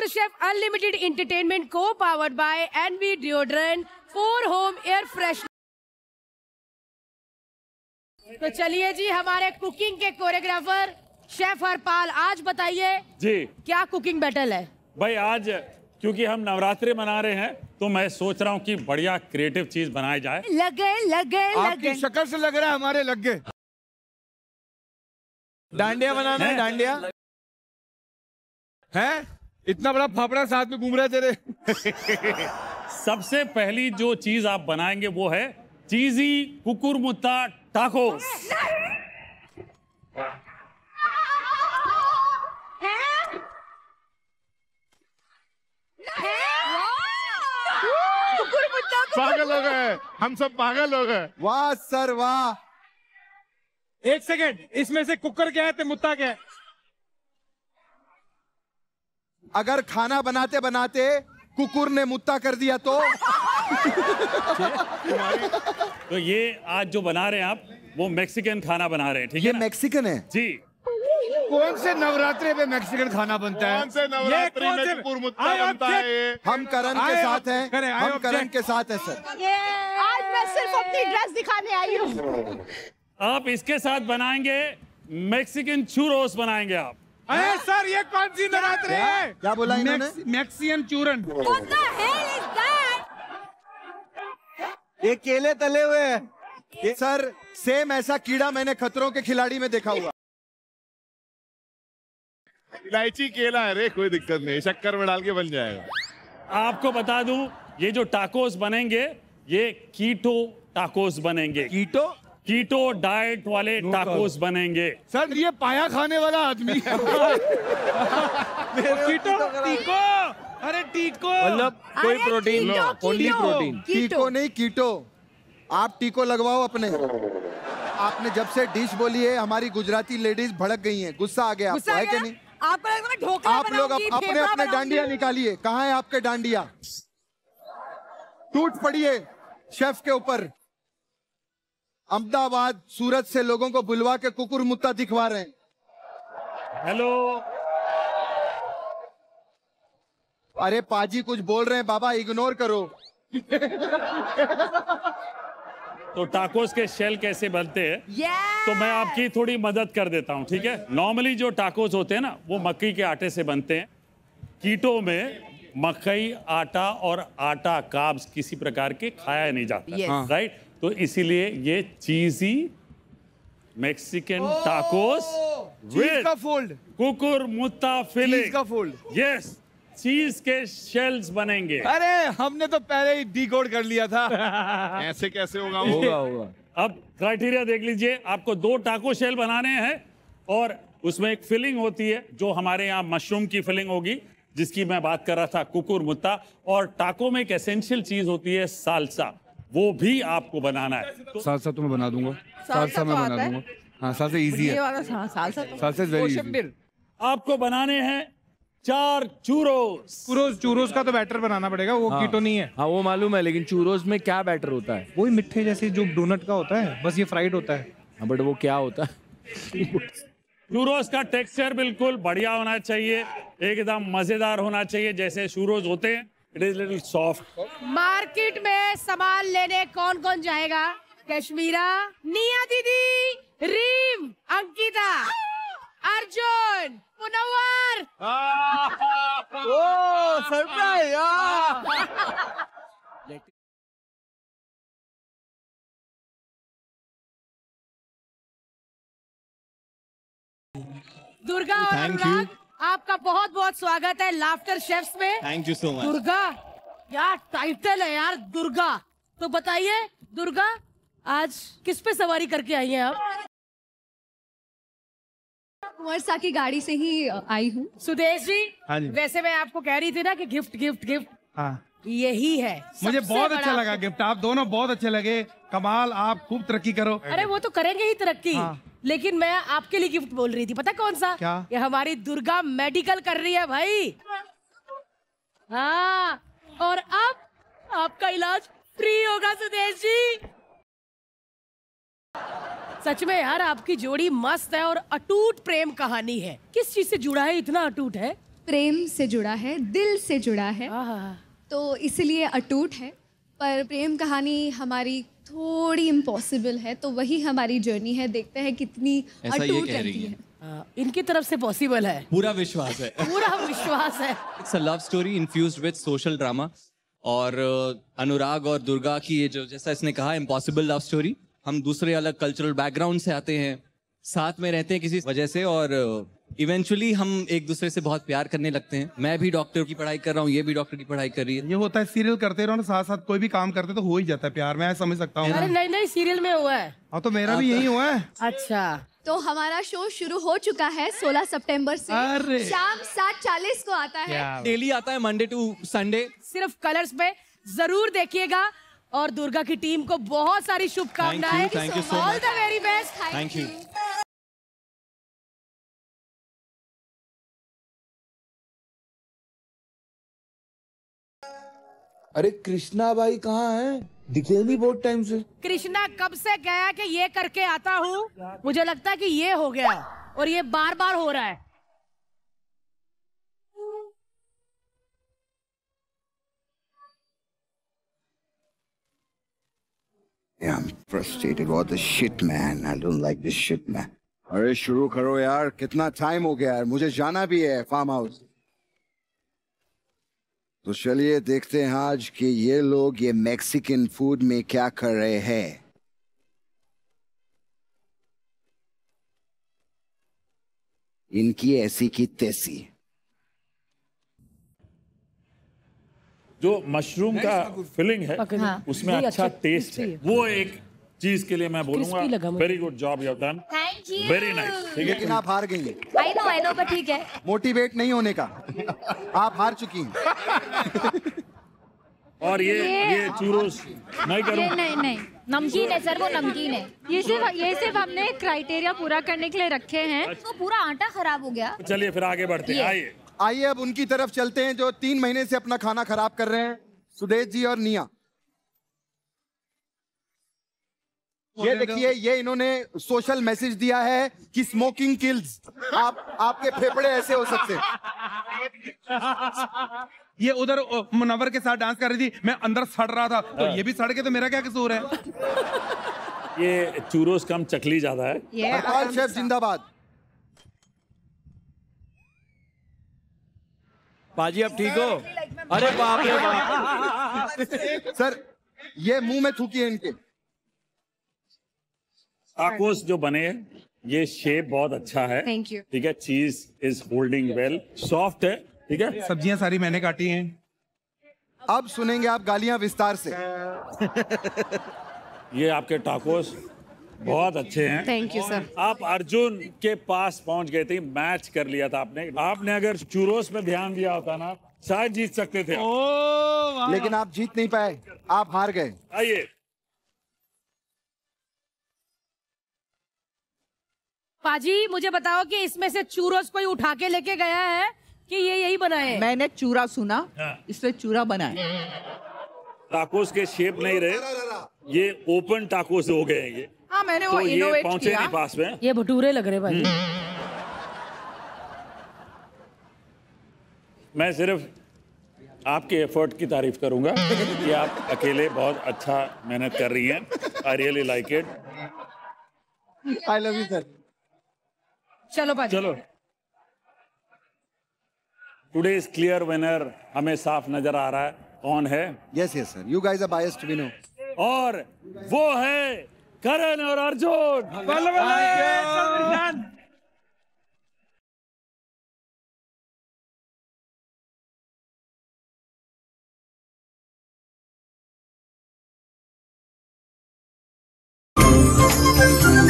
to Chef Unlimited Entertainment co-powered by Envy deodorant for home air fresh. तो चलिए जी, हमारे cooking के choreographer chef Harpal, आज बताइए जी क्या कुकिंग बैटल है? भाई आज क्योंकि हम नवरात्रे मना रहे हैं तो मैं सोच रहा हूँ कि बढ़िया क्रिएटिव चीज बनाई जाए। लगे शक्ल से लग रहा है हमारे लग गए। डांडिया बनाना है, डांडिया है इतना बड़ा फाफड़ा साथ में घूम रहा है तेरे। सबसे पहली जो चीज आप बनाएंगे वो है चीजी कुकुरमुत्ता टाकोस। पागल हो गए हम सब, पागल हो गए। वाह सर वाह। एक सेकेंड, इसमें से कुकर क्या है ते मुत्ता क्या है? अगर खाना बनाते बनाते कुकुर ने मुत्ता कर दिया तो तो ये आज जो बना रहे हैं आप वो मैक्सिकन खाना बना रहे हैं, ठीक है? मैक्सिकन है जी। कौन से नवरात्रे में मैक्सिकन खाना बनता है? कौन से नवरात्रे में कुकुरमुत्ता बनता है? हम करन के साथ हैं, हम करन के साथ हैं सर। आज मैं सिर्फ अपनी ड्रेस दिखाने आई हूँ। आप इसके साथ बनाएंगे मैक्सिकन चूरोस बनाएंगे आप। अरे सर ये कौन सी नवरात्रे है? क्या बोला इन्होंने? मैक्सिकन चूरन। ये केले तले हुए हैं सर, सेम ऐसा कीड़ा मैंने खतरों के खिलाड़ी में देखा हुआ। इलायची केला है रे, कोई दिक्कत नहीं, शक्कर में डाल के बन जाएगा। आपको बता दूं ये जो टाकोस बनेंगे ये कीटो टाकोस बनेंगे। कीटो? कीटो डाइट वाले टाकोस बनेंगे सर। ये पाया खाने वाला आदमी है। कीटो टीको, अरे टीको मतलब कोई प्रोटीन, ओनली प्रोटीन। टीको नहीं कीटो, आप टीको लगवाओ अपने। आपने जब से डिश बोली है हमारी गुजराती लेडीज भड़क गई हैं, गुस्सा आ गया आपको है कि नहीं? आपको लगता है ढोकला आप लोग अपने अपने डांडिया निकालिए। कहाँ है आपके डांडिया? टूट पड़िए शेफ के ऊपर। अहमदाबाद सूरत से लोगों को बुलवा के कुकुरमुत्ता दिखवा रहे हैं। हेलो, अरे पाजी कुछ बोल रहे हैं बाबा, इग्नोर करो। तो टाकोस के शेल कैसे बनते हैं तो मैं आपकी थोड़ी मदद कर देता हूँ, ठीक है? नॉर्मली जो टाकोस होते हैं ना वो मक्की के आटे से बनते हैं। कीटो में मकई आटा और आटा काब्स किसी प्रकार के खाया नहीं जाता, राइट? तो इसीलिए ये चीजी मैक्सिकन टाकोस विद कुकुरमुत्ता फिलिंग का फोल्ड। यस, चीज के शेल्स बनेंगे। अरे हमने तो पहले ही डिकोड कर लिया था। ऐसे कैसे होगा? होगा। अब क्राइटेरिया देख लीजिए, आपको 2 टाको शेल बनाने हैं और उसमें एक फिलिंग होती है जो हमारे यहाँ मशरूम की फिलिंग होगी जिसकी मैं बात कर रहा था, कुकुरमुत्ता। और टाको में एक एसेंशियल चीज होती है सालसा, वो भी आपको बनाना है। तो सालसा तो मैं बना दूंगा, सालसा मैं बना दूंगा। हाँ सालसा इजी है, सालसा वेरी। आपको बनाने हैं 4 चूरोस। चूरोस का तो बैटर बनाना पड़ेगा, वो कीटो नहीं है। हाँ वो मालूम है, लेकिन चूरोस में क्या बैटर होता है? वही मिट्ठे जैसे जो डोनट का होता है, बस ये फ्राइड होता है। हाँ बट वो क्या होता है? चूरोस का टेक्सचर बिल्कुल बढ़िया होना चाहिए, एकदम मजेदार होना चाहिए जैसे चूरोस होते हैं। It is little soft. Market में सामान लेने कौन कौन जाएगा? कश्मीरा, निया दीदी, रीम, अंकिता, अर्जुन, मुनव्वर। Oh surprise. दुर्गा और रणवांत, आपका बहुत बहुत स्वागत है लाफ्टर शेफ्स में। Thank you so much. Durga यार टाइटल है यार, दुर्गा। तो बताइए दुर्गा, आज किस पे सवारी करके आई हैं आप? वर्षा की गाड़ी से ही आई हूँ। सुदेश जी, हाँ जी, वैसे मैं आपको कह रही थी ना कि गिफ्ट गिफ्ट गिफ्ट, हाँ यही है। मुझे बहुत अच्छा लगा गिफ्ट, आप दोनों बहुत अच्छे लगे। कमाल, आप खूब तरक्की करो। अरे वो तो करेंगे ही तरक्की, हाँ। लेकिन मैं आपके लिए गिफ्ट बोल रही थी, पता कौन सा? क्या? ये हमारी दुर्गा मेडिकल कर रही है भाई, हाँ, और अब आपका इलाज फ्री होगा सुदेश जी। सच में यार आपकी जोड़ी मस्त है और अटूट प्रेम कहानी है। किस चीज से जुड़ा है, इतना अटूट है? प्रेम से जुड़ा है, दिल से जुड़ा है, तो इसलिए अटूट है। पर प्रेम कहानी हमारी थोड़ी इम्पॉसिबल है, तो वही हमारी जर्नी है। देखते हैं कितनी अटूट रहती है। इनकी तरफ से पॉसिबल है, पूरा विश्वास है। पूरा विश्वास है। It's a love story infused with social drama. और अनुराग और दुर्गा की ये जो, जैसा इसने कहा, इम्पॉसिबल लव स्टोरी। हम दूसरे अलग कल्चरल बैकग्राउंड से आते हैं, साथ में रहते हैं किसी वजह से, और इवेंचुअली हम एक दूसरे से बहुत प्यार करने लगते हैं। मैं भी डॉक्टर की पढ़ाई कर रहा हूँ, ये भी डॉक्टर की पढ़ाई कर रही है। ये होता है सीरियल करते रहो ना, साथ साथ कोई भी काम करते तो हो ही जाता है प्यार, मैं समझ सकता हूँ। अरे नहीं नहीं, सीरियल में हुआ है। हाँ तो मेरा भी यही हुआ है। अच्छा, तो हमारा शो शुरू हो चुका है 16 सितंबर से, शाम 7:40 को आता है। डेली आता है, मंडे टू संडे, सिर्फ कलर्स पे। जरूर देखिएगा। और दुर्गा की टीम को बहुत सारी शुभकामनाएं। All the very best. Thank you. अरे कृष्णा भाई कहाँ हैं? दिखे नहीं बहुत टाइम से। कृष्णा कब से गया कि ये करके आता हूँ, मुझे लगता है कि ये हो गया और ये बार बार हो रहा है। Yeah, I'm frustrated about this shit, man. I don't like this shit, man. अरे शुरू करो यार, कितना टाइम हो गया यार, मुझे जाना भी है फार्म हाउस। तो चलिए देखते हैं आज कि ये लोग ये मैक्सिकन फूड में क्या कर रहे हैं। इनकी ऐसी की तैसी। जो मशरूम का फिलिंग है, हाँ, उसमें अच्छा टेस्ट है। वो एक चीज के लिए मैं बोलूंगा very good job you done, very nice. ठीक है कि आप हार गई हैं, आई नो, पर ठीक है, मोटिवेट नहीं होने का। आप हार चुकी हैं। और ये चूरोस नहीं करूं। नहीं नहीं, नमकीन है सर, वो नमकीन है। ये सिर्फ हमने क्राइटेरिया पूरा करने के लिए रखे हैं। वो पूरा आटा खराब हो गया। चलिए फिर आगे बढ़ते हैं। आइए अब उनकी तरफ चलते हैं जो 3 महीने से अपना खाना खराब कर रहे हैं, सुदेश जी और निया। ये देखिए, ये इन्होंने सोशल मैसेज दिया है कि स्मोकिंग किल्स, आपके फेफड़े ऐसे हो सकते हैं। ये उधर मुनव्वर के साथ डांस कर रही थी, मैं अंदर सड़ रहा था, तो ये भी सड़ के, तो मेरा क्या कसूर है? ये चूरोस कम चकली ज्यादा है। हरपाल शेफ जिंदाबाद। पाजी आप ठीक हो? अरे बाप रे बाप। सर ये मुंह में थूकी है इनके। टाकोस जो बने हैं, ये शेप बहुत अच्छा है। Thank you. ठीक है, चीज इज होल्डिंग वेल, सॉफ्ट है। ठीक है, सब्जियां सारी मैंने काटी हैं। अब सुनेंगे आप गालियां विस्तार से। ये आपके टाकोस बहुत अच्छे हैं। Thank you sir. आप अर्जुन के पास पहुंच गए थे, मैच कर लिया था आपने। आपने अगर चूरोस में ध्यान दिया होता ना, शायद जीत सकते थे। लेकिन आप जीत नहीं पाए, आप हार गए। आइए पाजी, मुझे बताओ कि इसमें से चूरोस कोई उठा के लेके गया है कि ये यही बनाए? मैंने चूरा सुना, इससे चूरा बनाए। टाकोस के शेप नहीं रहे, ये ओपन टाकोस हो गए हैं ये। हाँ मैंने तो वो इनोवेट किया। पास में ये भटूरे लग रहे भाई। मैं सिर्फ आपके एफर्ट की तारीफ करूंगा कि आप अकेले बहुत अच्छा मेहनत कर रही हैं। I really like it. I love you sir. चलो भाई चलो। टुडे इज क्लियर विनर, हमें साफ नजर आ रहा है कौन है। Yes yes sir, you guys are biased, we know. और वो है करन और अर्जुन।